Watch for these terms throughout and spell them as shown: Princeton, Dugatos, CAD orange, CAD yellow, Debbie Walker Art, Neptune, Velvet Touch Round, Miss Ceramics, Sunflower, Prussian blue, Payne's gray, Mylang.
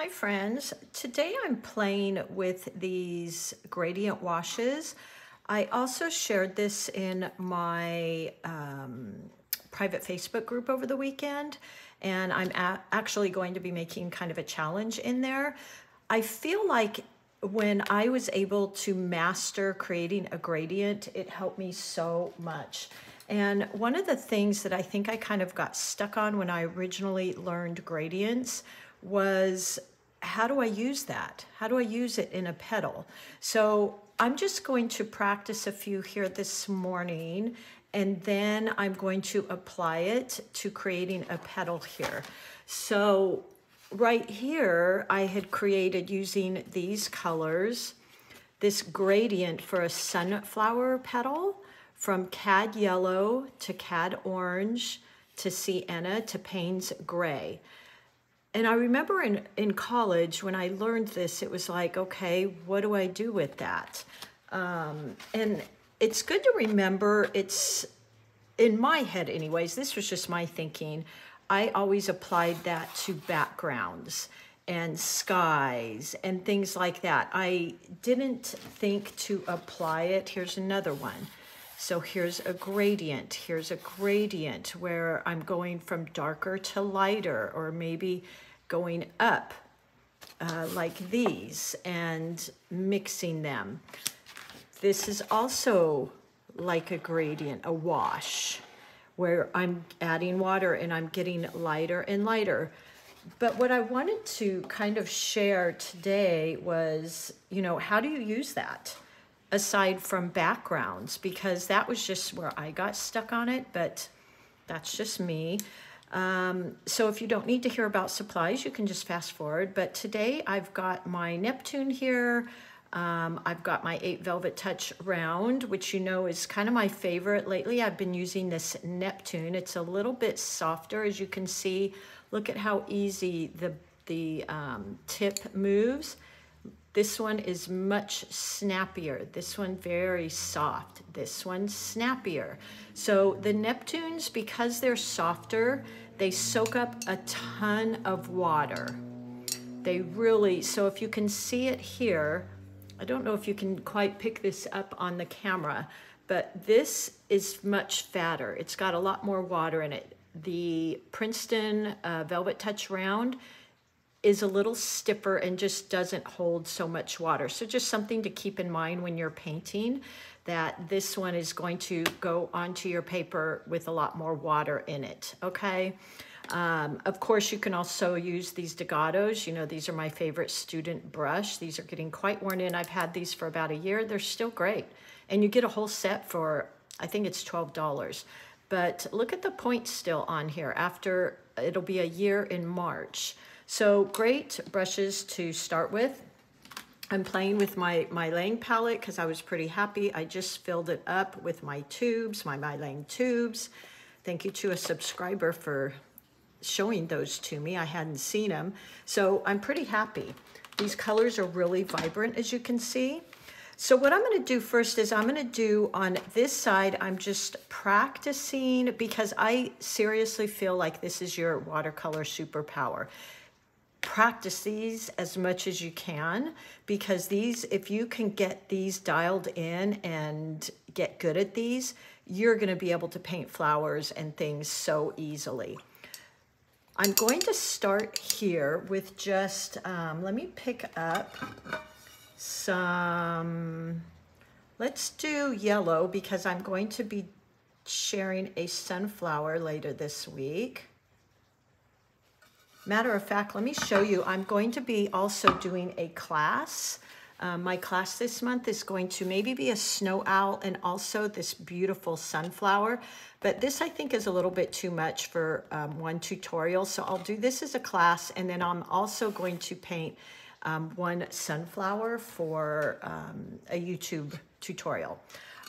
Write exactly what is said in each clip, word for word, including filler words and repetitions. Hi friends, today I'm playing with these gradient washes. I also shared this in my um, private Facebook group over the weekend, and I'm actually going to be making kind of a challenge in there. I feel like when I was able to master creating a gradient, it helped me so much. And one of the things that I think I kind of got stuck on when I originally learned gradients was, how do I use that? How do I use it in a petal? So I'm just going to practice a few here this morning, and then I'm going to apply it to creating a petal here. So right here, I had created using these colors, this gradient for a sunflower petal from C A D yellow to C A D orange to sienna to Payne's gray. And I remember in, in college when I learned this, it was like, okay, what do I do with that? Um, and it's good to remember, it's in my head anyways, this was just my thinking. I always applied that to backgrounds and skies and things like that. I didn't think to apply it. Here's another one. So here's a gradient, here's a gradient where I'm going from darker to lighter, or maybe going up uh, like these and mixing them. This is also like a gradient, a wash, where I'm adding water and I'm getting lighter and lighter. But what I wanted to kind of share today was, you know, how do you use that? Aside from backgrounds, because that was just where I got stuck on it, but that's just me. Um, so if you don't need to hear about supplies, you can just fast forward. But today I've got my Neptune here. Um, I've got my eight Velvet Touch Round, which you know is kind of my favorite lately. I've been using this Neptune. It's a little bit softer, as you can see. Look at how easy the, the um, tip moves. This one is much snappier. This one very soft. This one snappier. So the Neptunes, because they're softer, they soak up a ton of water. They really, so if you can see it here, I don't know if you can quite pick this up on the camera, but this is much fatter. It's got a lot more water in it. The Princeton uh, Velvet Touch Round is a little stiffer and just doesn't hold so much water. So just something to keep in mind when you're painting, that this one is going to go onto your paper with a lot more water in it, okay? Um, of course, you can also use these Dugatos. You know, these are my favorite student brush. These are getting quite worn in. I've had these for about a year. They're still great. And you get a whole set for, I think it's twelve dollars. But look at the points still on here. After, it'll be a year in March. So great brushes to start with. I'm playing with my Mylang palette because I was pretty happy. I just filled it up with my tubes, my Mylang tubes. Thank you to a subscriber for showing those to me. I hadn't seen them. So I'm pretty happy. These colors are really vibrant, as you can see. So what I'm gonna do first is I'm gonna do on this side, I'm just practicing because I seriously feel like this is your watercolor superpower. Practice these as much as you can, because these, if you can get these dialed in and get good at these, you're going to be able to paint flowers and things so easily. I'm going to start here with just, um, let me pick up some, let's do yellow, because I'm going to be sharing a sunflower later this week. Matter of fact, let me show you. I'm going to be also doing a class. Uh, my class this month is going to maybe be a snow owl and also this beautiful sunflower. But this I think is a little bit too much for um, one tutorial. So I'll do this as a class, and then I'm also going to paint um, one sunflower for um, a YouTube tutorial.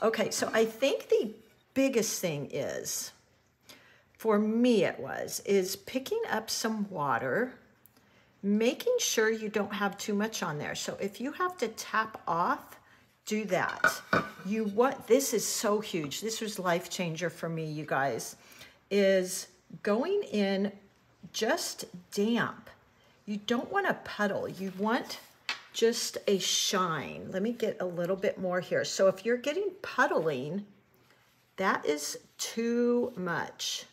Okay, so I think the biggest thing is, for me it was, is picking up some water, making sure you don't have too much on there. So if you have to tap off, do that. You what, this is so huge. This was life changer for me, you guys, is going in just damp. You don't want a puddle. You want just a shine. Let me get a little bit more here. So if you're getting puddling, that is too much.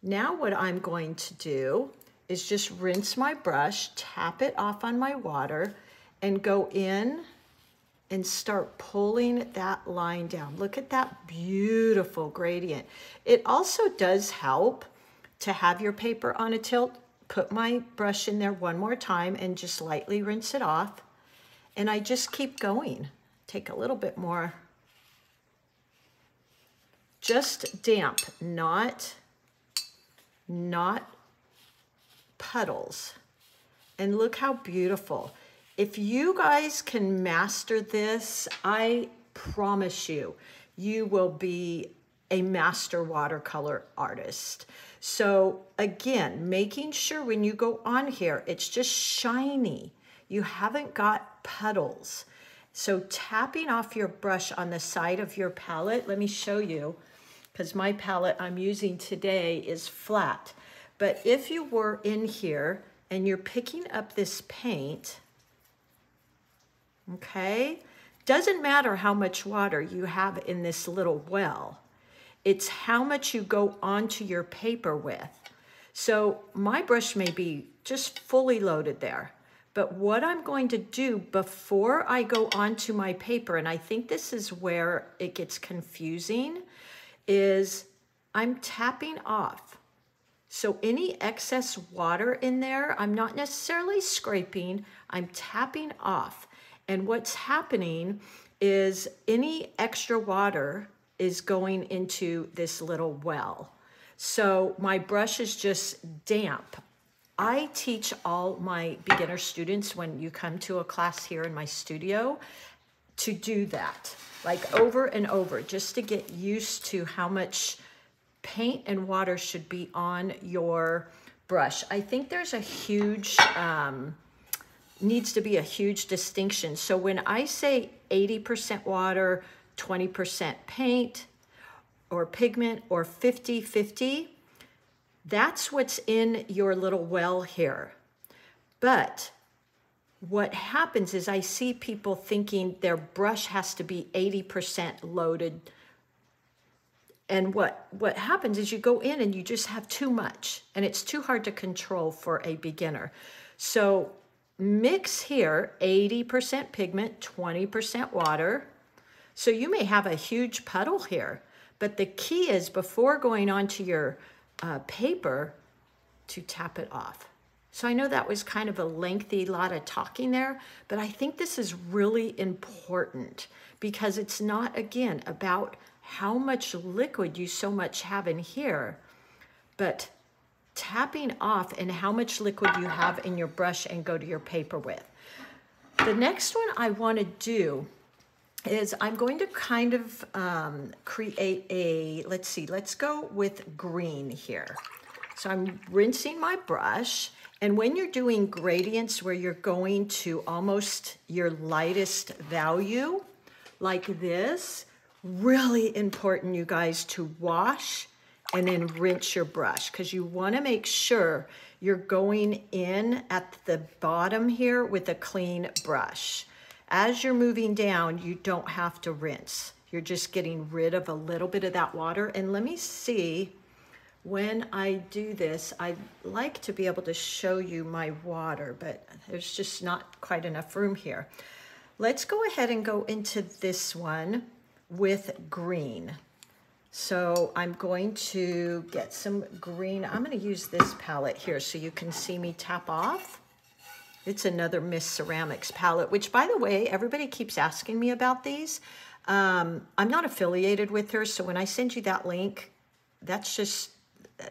Now what I'm going to do is just rinse my brush, tap it off on my water, and go in and start pulling that line down. Look at that beautiful gradient. It also does help to have your paper on a tilt. Put my brush in there one more time and just lightly rinse it off. And I just keep going. Take a little bit more. Just damp, not, not puddles. And look how beautiful. If you guys can master this, I promise you, you will be a master watercolor artist. So again, making sure when you go on here, it's just shiny. You haven't got puddles. So tapping off your brush on the side of your palette, let me show you, because my palette I'm using today is flat. But if you were in here and you're picking up this paint, okay, doesn't matter how much water you have in this little well. It's how much you go onto your paper with. So my brush may be just fully loaded there, but what I'm going to do before I go onto my paper, and I think this is where it gets confusing, is I'm tapping off. So any excess water in there, I'm not necessarily scraping, I'm tapping off. And what's happening is any extra water is going into this little well. So my brush is just damp. I teach all my beginner students, when you come to a class here in my studio, to do that, like over and over, just to get used to how much paint and water should be on your brush. I think there's a huge, um, needs to be a huge distinction. So when I say eighty percent water, twenty percent paint or pigment, or fifty fifty, that's what's in your little well here. But what happens is I see people thinking their brush has to be eighty percent loaded. And what, what happens is you go in and you just have too much, and it's too hard to control for a beginner. So mix here, eighty percent pigment, twenty percent water. So you may have a huge puddle here, but the key is before going onto your uh, paper to tap it off. So I know that was kind of a lengthy lot of talking there, but I think this is really important because it's not, again, about how much liquid you so much have in here, but tapping off and how much liquid you have in your brush and go to your paper with. The next one I want to do is I'm going to kind of um, create a, let's see, let's go with green here. So I'm rinsing my brush, and when you're doing gradients where you're going to almost your lightest value, like this, really important, you guys, to wash and then rinse your brush, because you wanna make sure you're going in at the bottom here with a clean brush. As you're moving down, you don't have to rinse. You're just getting rid of a little bit of that water. And let me see, when I do this, I'd like to be able to show you my water, but there's just not quite enough room here. Let's go ahead and go into this one with green. So I'm going to get some green. I'm gonna use this palette here so you can see me tap off. It's another Miss Ceramics palette, which, by the way, everybody keeps asking me about these. Um, I'm not affiliated with her, so when I send you that link, that's just,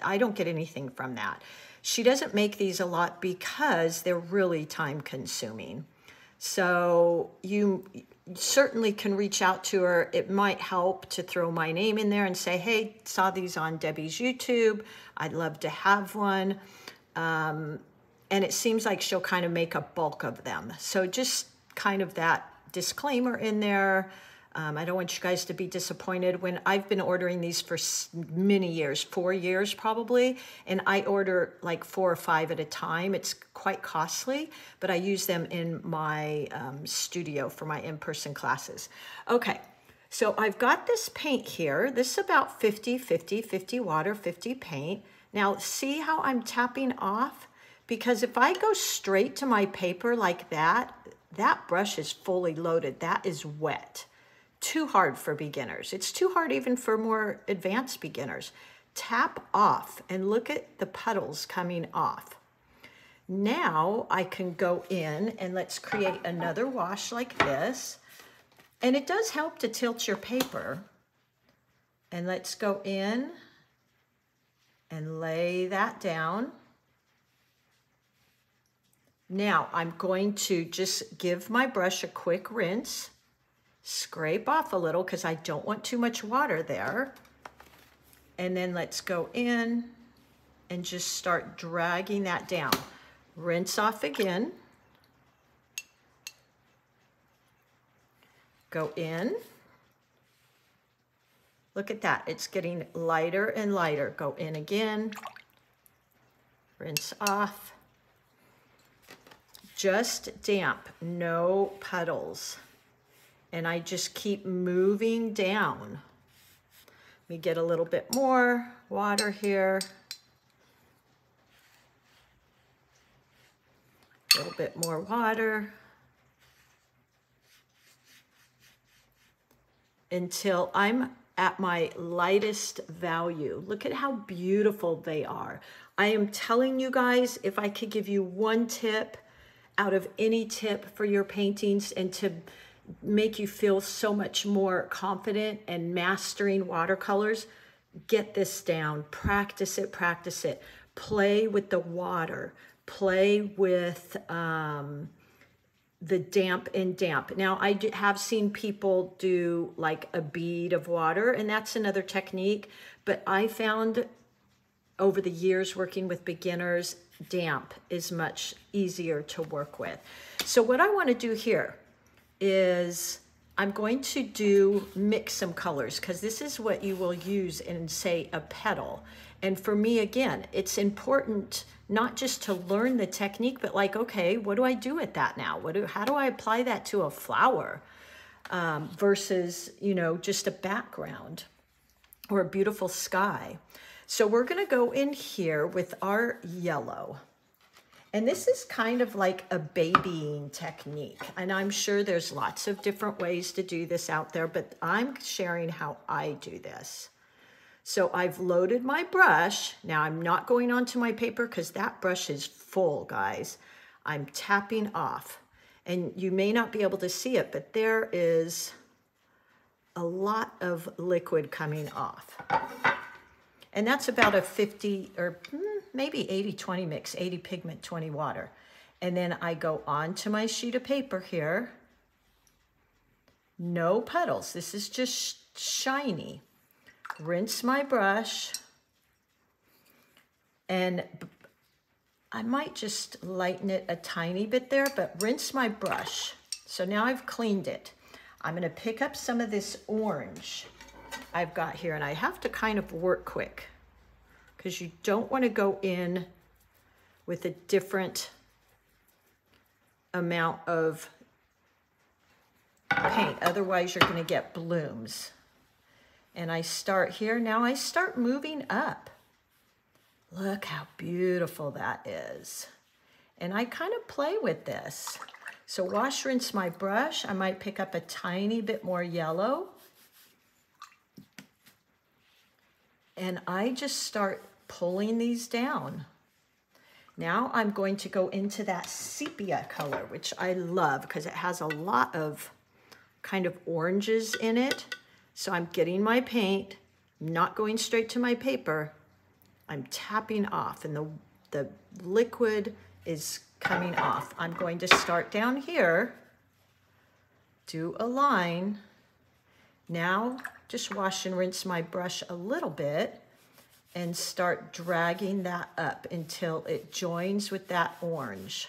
I don't get anything from that. She doesn't make these a lot because they're really time consuming. So you certainly can reach out to her. It might help to throw my name in there and say, hey, saw these on Debbie's YouTube. I'd love to have one. Um, And it seems like she'll kind of make a bulk of them. So just kind of that disclaimer in there. Um, I don't want you guys to be disappointed. When I've been ordering these for many years, four years probably, and I order like four or five at a time. It's quite costly, but I use them in my um, studio for my in-person classes. Okay, so I've got this paint here. This is about fifty, fifty, fifty water, fifty paint. Now see how I'm tapping off? Because if I go straight to my paper like that, that brush is fully loaded. That is wet. Too hard for beginners. It's too hard even for more advanced beginners. Tap off and look at the puddles coming off. Now I can go in and let's create another wash like this. And it does help to tilt your paper. And let's go in and lay that down. Now I'm going to just give my brush a quick rinse. Scrape off a little because I don't want too much water there. And then let's go in and just start dragging that down. Rinse off again. Go in. Look at that. It's getting lighter and lighter. Go in again. Rinse off. Just damp. No puddles. And I just keep moving down. Let me get a little bit more water here. A little bit more water. Until I'm at my lightest value. Look at how beautiful they are. I am telling you guys, if I could give you one tip out of any tip for your paintings and to make you feel so much more confident and mastering watercolors, get this down. Practice it, practice it. Play with the water. Play with um, the damp and damp. Now, I have seen people do like a bead of water, and that's another technique, but I found over the years working with beginners, damp is much easier to work with. So what I want to do here is I'm going to do mix some colors because this is what you will use in, say, a petal. And for me, again, it's important not just to learn the technique, but like, okay, what do I do with that now? What do, how do I apply that to a flower um, versus, you know, just a background or a beautiful sky? So we're gonna go in here with our yellow. And this is kind of like a babying technique. And I'm sure there's lots of different ways to do this out there, but I'm sharing how I do this. So I've loaded my brush. Now I'm not going onto my paper because that brush is full, guys. I'm tapping off. And you may not be able to see it, but there is a lot of liquid coming off. And that's about a fifty or maybe eighty twenty mix, eighty pigment, twenty water. And then I go on to my sheet of paper here. No puddles. This is just shiny. Rinse my brush. And I might just lighten it a tiny bit there, but rinse my brush. So now I've cleaned it. I'm going to pick up some of this orange I've got here, and I have to kind of work quick because you don't want to go in with a different amount of paint. Otherwise, you're going to get blooms. And I start here. Now I start moving up. Look how beautiful that is. And I kind of play with this. So wash, rinse my brush. I might pick up a tiny bit more yellow. And I just start pulling these down. Now I'm going to go into that sepia color, which I love because it has a lot of kind of oranges in it. So I'm getting my paint, not going straight to my paper. I'm tapping off and the, the liquid is coming off. I'm going to start down here, do a line. Now, just wash and rinse my brush a little bit and start dragging that up until it joins with that orange.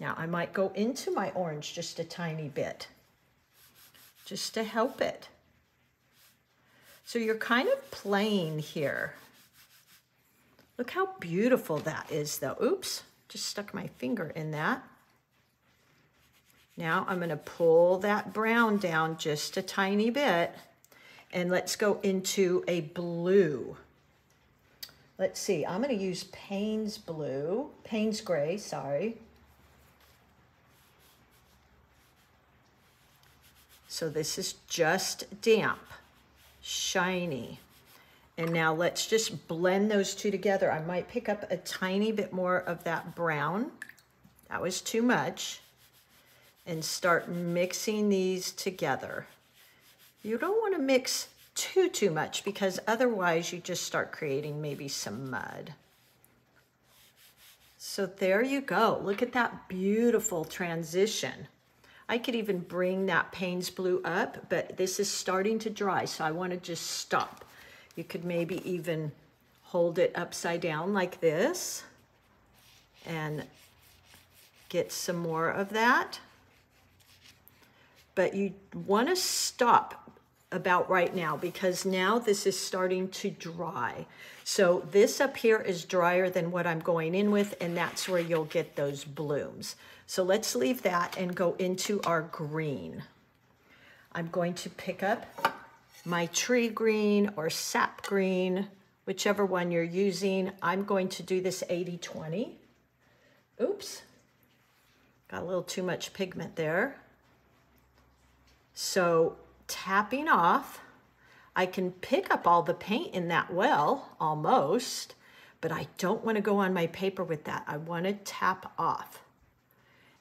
Now I might go into my orange just a tiny bit, just to help it. So you're kind of playing here. Look how beautiful that is though. Oops, just stuck my finger in that. Now I'm gonna pull that brown down just a tiny bit and let's go into a blue. Let's see, I'm gonna use Payne's blue, Payne's gray, sorry. So this is just damp, shiny. And now let's just blend those two together. I might pick up a tiny bit more of that brown. That was too much. And start mixing these together. You don't want to mix too, too much because otherwise you just start creating maybe some mud. So there you go. Look at that beautiful transition. I could even bring that Payne's blue up, but this is starting to dry, so I want to just stop. You could maybe even hold it upside down like this and get some more of that. But you want to stop about right now because now this is starting to dry. So this up here is drier than what I'm going in with, and that's where you'll get those blooms. So let's leave that and go into our green. I'm going to pick up my tree green or sap green, whichever one you're using. I'm going to do this eighty twenty. Oops, got a little too much pigment there. So tapping off, I can pick up all the paint in that well, almost, but I don't want to go on my paper with that. I want to tap off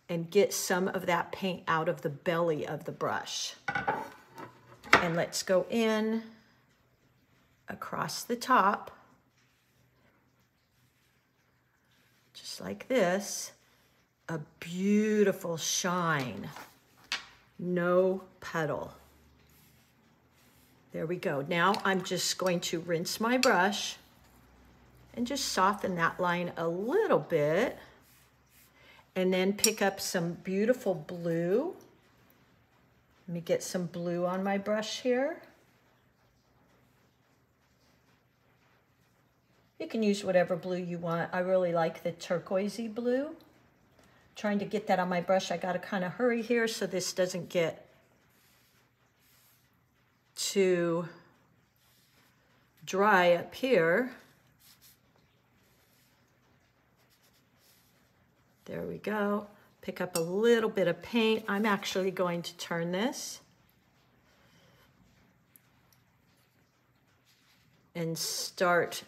and get some of that paint out of the belly of the brush. And let's go in across the top, just like this, a beautiful shine. No puddle. There we go. Now I'm just going to rinse my brush and just soften that line a little bit and then pick up some beautiful blue. Let me get some blue on my brush here. You can use whatever blue you want. I really like the turquoisey blue. Trying to get that on my brush. I gotta kind of hurry here so this doesn't get too dry up here. There we go. Pick up a little bit of paint. I'm actually going to turn this and start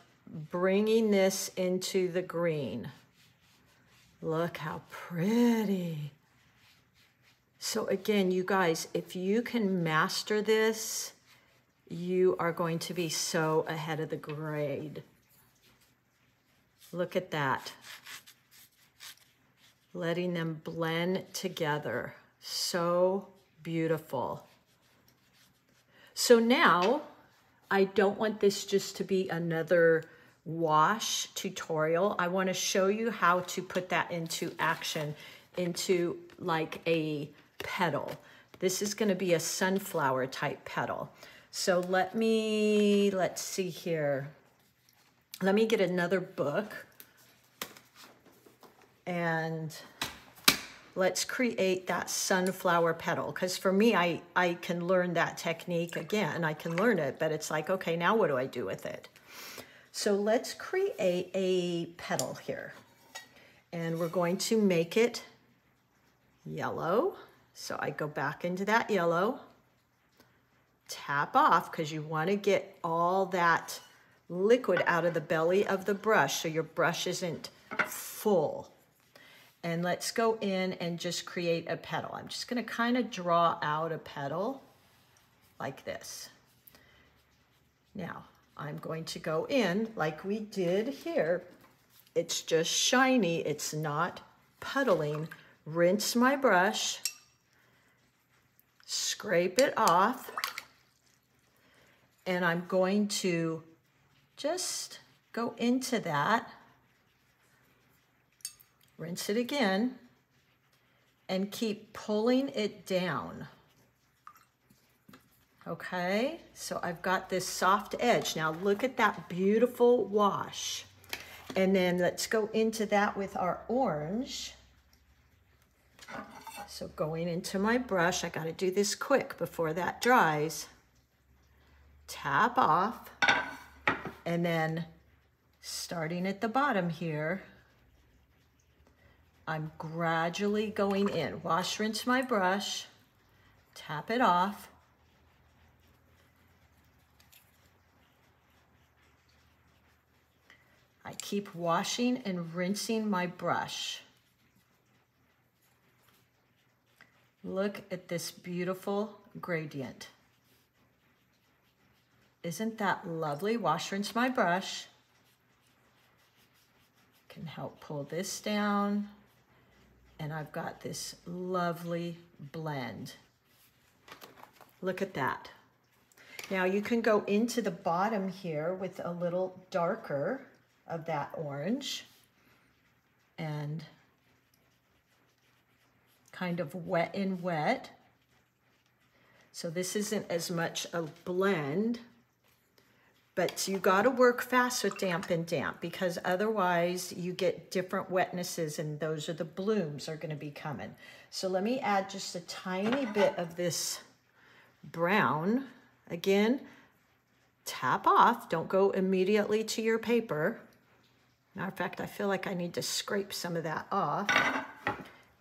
bringing this into the green. Look how pretty. So again, you guys, if you can master this, you are going to be so ahead of the grade. Look at that. Letting them blend together. So beautiful. So now, I don't want this just to be another wash tutorial. I want to show you how to put that into action, into like a petal. This is going to be a sunflower type petal. So let me, let's see here. Let me get another book and let's create that sunflower petal. Because for me, I, I can learn that technique again. I can learn it, but it's like, okay, now what do I do with it? So let's create a petal here. And we're going to make it yellow. So I go back into that yellow, tap off, because you want to get all that liquid out of the belly of the brush so your brush isn't full. And let's go in and just create a petal. I'm just going to kind of draw out a petal like this. Now, I'm going to go in like we did here. It's just shiny, it's not puddling. Rinse my brush, scrape it off, and I'm going to just go into that, rinse it again, and keep pulling it down. Okay, so I've got this soft edge. Now look at that beautiful wash. And then let's go into that with our orange. So going into my brush, I gotta do this quick before that dries. Tap off, and then starting at the bottom here, I'm gradually going in. Wash, rinse my brush, tap it off. I keep washing and rinsing my brush. Look at this beautiful gradient. Isn't that lovely? Wash, rinse my brush. Can help pull this down. And I've got this lovely blend. Look at that. Now you can go into the bottom here with a little darker of that orange and kind of wet in wet. So this isn't as much a blend, but you gotta work fast with damp and damp because otherwise you get different wetnesses and those are the blooms are gonna be coming. So let me add just a tiny bit of this brown. Again, tap off, don't go immediately to your paper. Matter of fact, I feel like I need to scrape some of that off.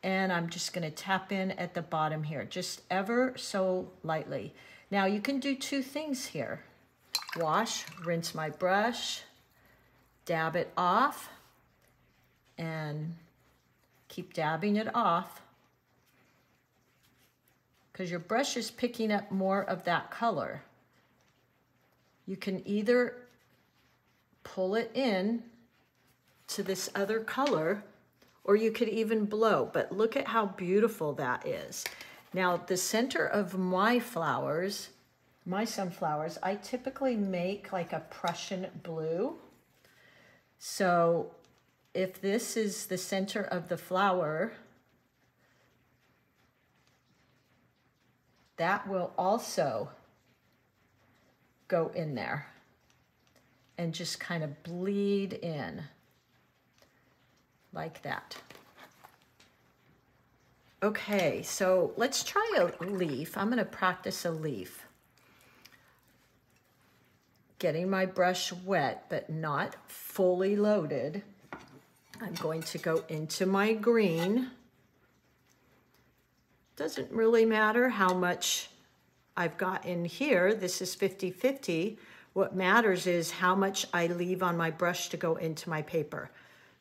And I'm just gonna tap in at the bottom here, just ever so lightly. Now you can do two things here. Wash, rinse my brush, dab it off, and keep dabbing it off because your brush is picking up more of that color. You can either pull it in to this other color, or you could even blow, but look at how beautiful that is. Now, the center of my flowers, my sunflowers, I typically make like a Prussian blue. So if this is the center of the flower, that will also go in there and just kind of bleed in. Like that. Okay, so let's try a leaf. I'm gonna practice a leaf. Getting my brush wet, but not fully loaded. I'm going to go into my green. Doesn't really matter how much I've got in here. This is fifty fifty. What matters is how much I leave on my brush to go into my paper.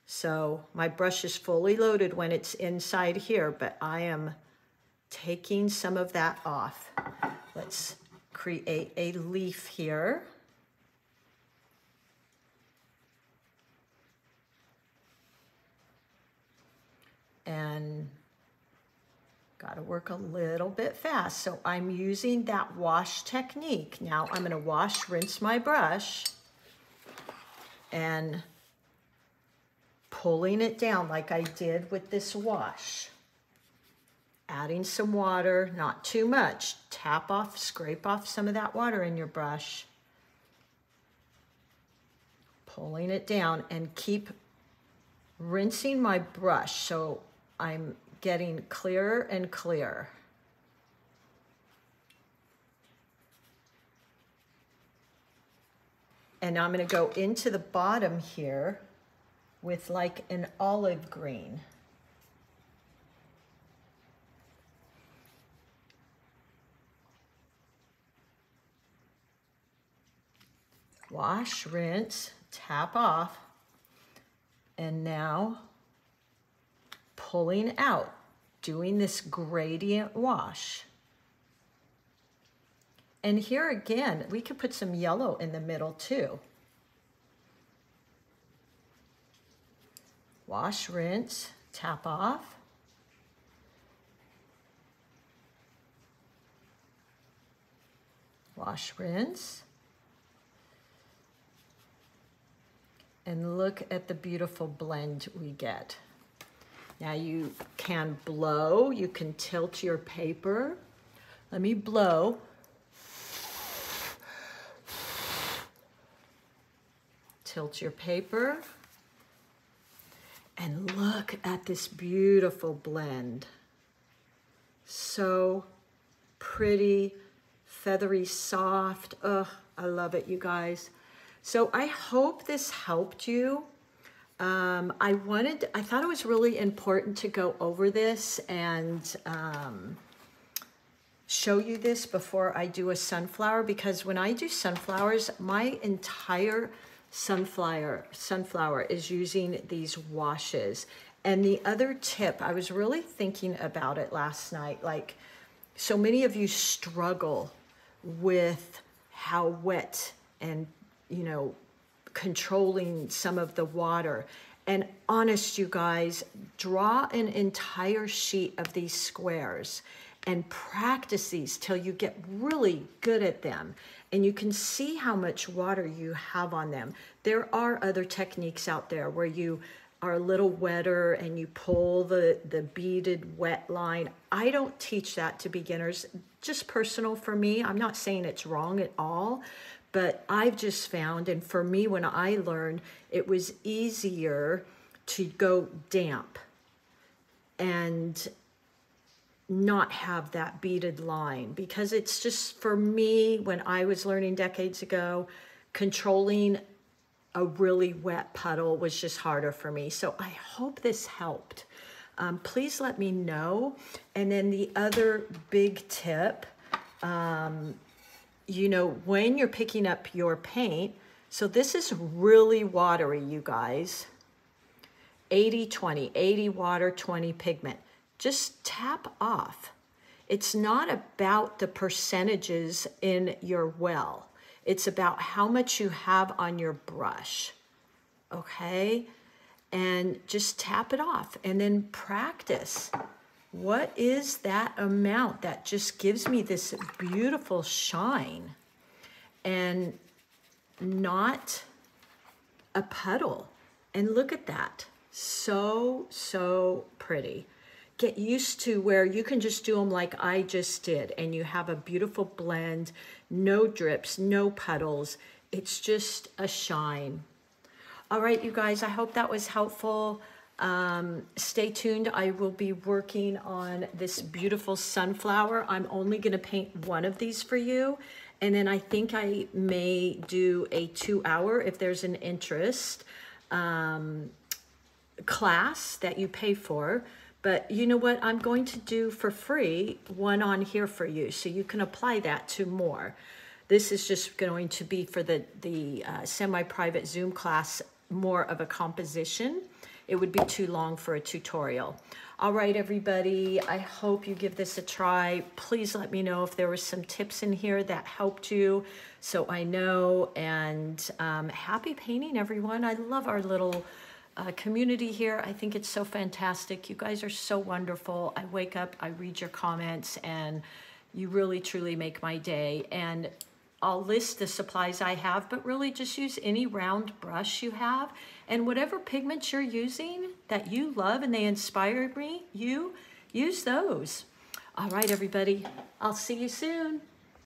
So my brush is fully loaded when it's inside here, but I am taking some of that off. Let's create a leaf here. And gotta work a little bit fast. So I'm using that wash technique. Now I'm gonna wash, rinse my brush, and pulling it down like I did with this wash. Adding some water, not too much. Tap off, scrape off some of that water in your brush. Pulling it down and keep rinsing my brush so I'm getting clearer and clearer. And now I'm gonna go into the bottom here with like an olive green. Wash, rinse, tap off, and now pulling out, doing this gradient wash. And here again, we could put some yellow in the middle too. Wash, rinse, tap off. Wash, rinse. And look at the beautiful blend we get. Now you can blow, you can tilt your paper. Let me blow. Tilt your paper. And look at this beautiful blend. So pretty, feathery, soft. Ugh, I love it, you guys. So I hope this helped you. Um, I wanted, I thought it was really important to go over this and um, show you this before I do a sunflower, because when I do sunflowers, my entire sunflower sunflower is using these washes. And the other tip, I was really thinking about it last night, like so many of you struggle with how wet and, you know, controlling some of the water. And honest, you guys, draw an entire sheet of these squares and practice these till you get really good at them. And you can see how much water you have on them. There are other techniques out there where you are a little wetter and you pull the, the beaded wet line. I don't teach that to beginners, just personal for me. I'm not saying it's wrong at all, but I've just found, and for me, when I learned, it was easier to go damp and not have that beaded line, because it's just, for me, when I was learning decades ago, controlling a really wet puddle was just harder for me. So I hope this helped. Um, please let me know. And then the other big tip, um, you know, when you're picking up your paint, so this is really watery, you guys. eighty twenty, eighty water, twenty pigment. Just tap off. It's not about the percentages in your well. It's about how much you have on your brush, okay? And just tap it off and then practice. What is that amount that just gives me this beautiful shine and not a puddle? And look at that. So, so pretty. Get used to where you can just do them like I just did, and you have a beautiful blend, no drips, no puddles. It's just a shine. All right, you guys, I hope that was helpful. Um, stay tuned. I will be working on this beautiful sunflower. I'm only going to paint one of these for you. And then I think I may do a two hour, if there's an interest, um, class that you pay for. But you know what? I'm going to do for free one on here for you, so you can apply that to more. This is just going to be for the, the uh, semi-private Zoom class, more of a composition. It would be too long for a tutorial. All right, everybody, I hope you give this a try. Please let me know if there were some tips in here that helped you, so I know. And um, happy painting, everyone. I love our little Uh, community here. I think it's so fantastic. You guys are so wonderful. I wake up, I read your comments, and you really truly make my day. And I'll list the supplies I have, but really just use any round brush you have, and whatever pigments you're using that you love and they inspire me, you use those. All right, everybody, I'll see you soon.